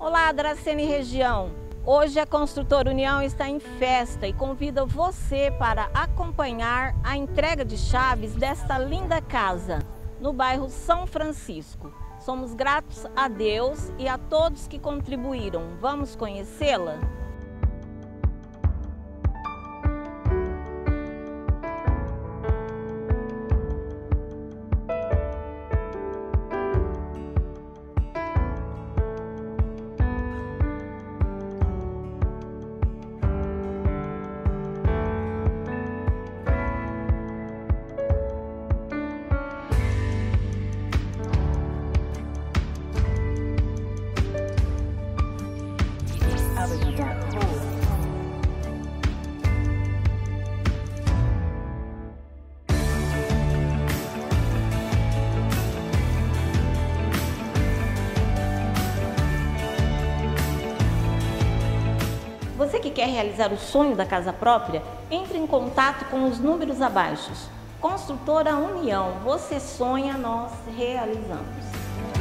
Olá, Dracena Região! Hoje a Construtora União está em festa e convida você para acompanhar a entrega de chaves desta linda casa, no bairro São Francisco. Somos gratos a Deus e a todos que contribuíram. Vamos conhecê-la? Você que quer realizar o sonho da casa própria, entre em contato com os números abaixo. Construtora União, você sonha, nós realizamos.